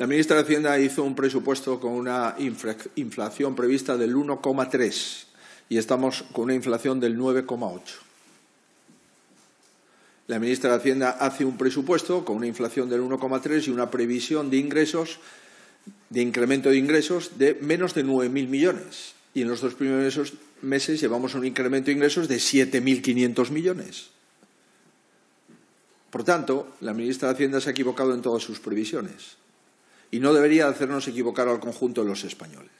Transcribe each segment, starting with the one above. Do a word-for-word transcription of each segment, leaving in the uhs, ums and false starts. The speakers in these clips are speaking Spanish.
La ministra de Hacienda hizo un presupuesto con una inflación prevista del uno coma tres y estamos con una inflación del nueve coma ocho. La ministra de Hacienda hace un presupuesto con una inflación del uno coma tres y una previsión de ingresos, de incremento de ingresos de menos de nueve mil millones. Y en los dos primeros meses llevamos un incremento de ingresos de siete mil quinientos millones. Por tanto, la ministra de Hacienda se ha equivocado en todas sus previsiones y no debería hacernos equivocar al conjunto de los españoles.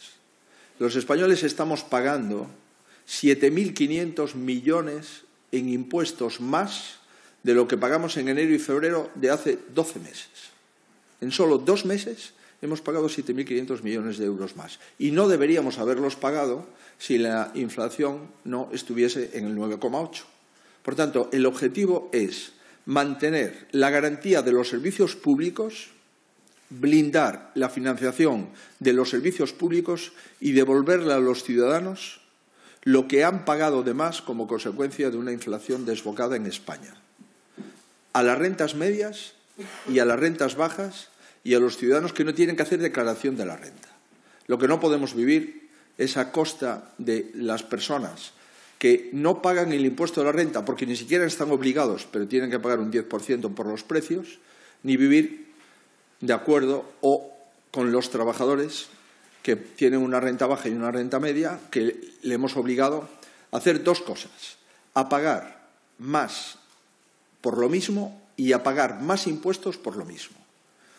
Los españoles estamos pagando siete mil quinientos millones en impuestos más de lo que pagamos en enero y febrero de hace doce meses. En solo dos meses hemos pagado siete mil quinientos millones de euros más. Y no deberíamos haberlos pagado si la inflación no estuviese en el nueve coma ocho. Por tanto, el objetivo es mantener la garantía de los servicios públicos, blindar la financiación de los servicios públicos y devolverle a los ciudadanos lo que han pagado de más como consecuencia de una inflación desbocada en España. A las rentas medias y a las rentas bajas y a los ciudadanos que no tienen que hacer declaración de la renta. Lo que no podemos vivir es a costa de las personas que no pagan el impuesto de la renta porque ni siquiera están obligados, pero tienen que pagar un diez por ciento por los precios, ni vivir de acuerdo o con los trabajadores que tienen una renta baja y una renta media, que le hemos obligado a hacer dos cosas, a pagar más por lo mismo y a pagar más impuestos por lo mismo.